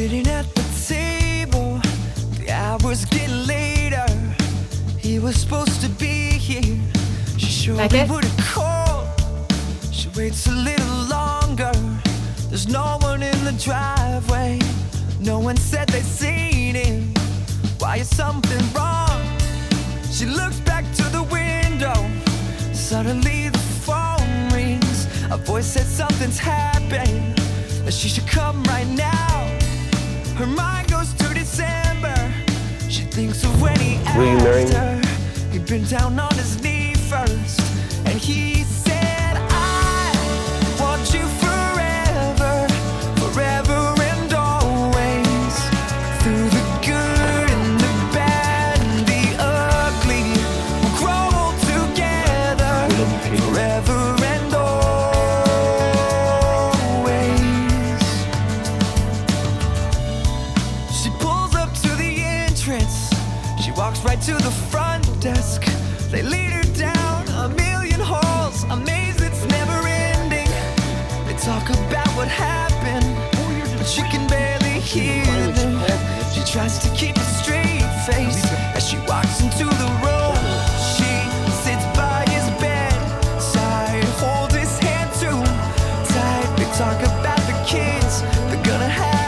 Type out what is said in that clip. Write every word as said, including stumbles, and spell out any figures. Sitting at the table, the hours get later. He was supposed to be here. She surely would have called. She waits a little longer. There's no one in the driveway. No one said they'd seen him. Why is something wrong? She looks back to the window. Suddenly the phone rings. A voice said something's happened, that she should come right now. Her mind goes to December. She thinks of when he asked her. He'd been down on his knee first, and he said, I want you forever, forever and always, through the good and the bad and the ugly. We'll grow old together, forever and always. She pulls up to the entrance. She walks right to the front desk. They lead her down a million halls, a maze that's never ending. They talk about what happened, but she can barely hear them. She tries to keep a straight face as she walks into the room. She sits by his bedside, holds his hand too tight. They talk about the kids they're gonna have.